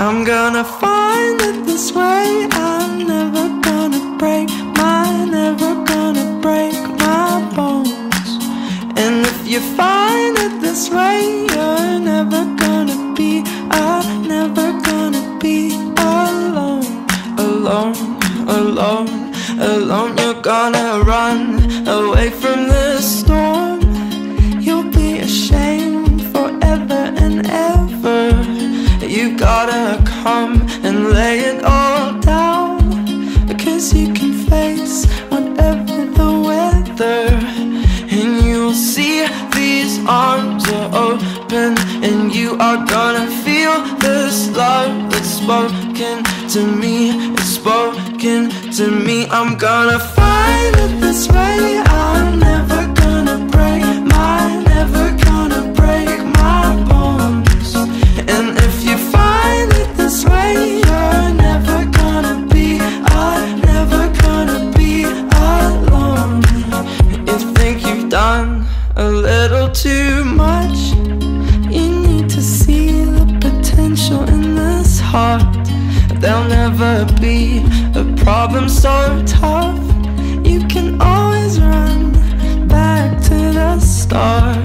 I'm gonna find it this way. I'm never gonna break mine, never gonna break my bones. And if you find it this way, you're never gonna be, I'm never gonna be alone. Alone, alone, alone. You're gonna run away from the storm. You'll be ashamed forever and ever. You gotta come and lay it all down, because you can face whatever the weather. And you'll see these arms are open, and you are gonna feel this love that's spoken to me. It's spoken to me. I'm gonna find it this way. I'm never gonna break my, never gonna break my bones. And if you find it this way, you're never gonna be, I'm never gonna be alone. You think you've done a little too much. You need to see the potential in this heart. There'll never be a problem so tough. You can always run back to the start,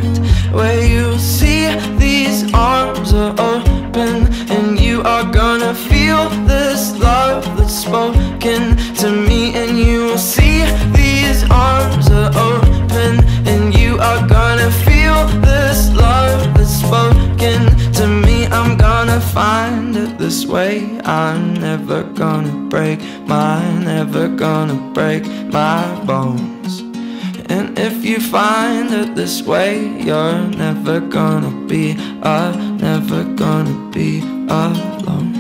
where you see these arms are open, and you are gonna feel this love that's spoken to me. And you will see these arms are open, and you are gonna feel this love that's spoken to me. I'm gonna find it this way. I'm never gonna break mine, never gonna break my bones. And if you find it this way, you're never gonna be, never gonna be alone.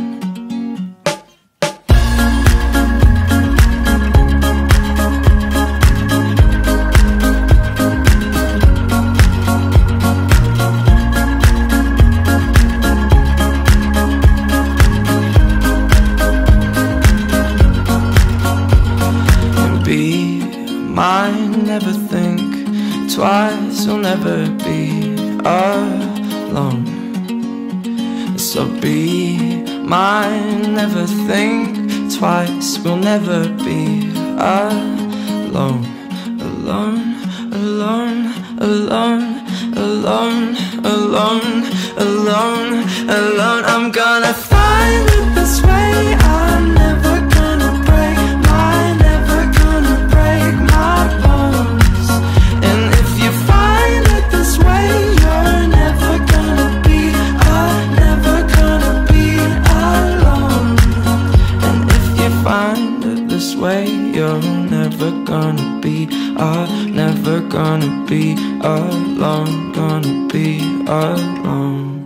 Twice, you'll never be alone. So be mine, never think twice. We'll never be alone. Alone, alone, alone, alone, alone, alone, alone. I'm gonna find it this way. I'm never gonna break mine, never gonna break my bones. You're never gonna be, never gonna be alone, gonna be alone.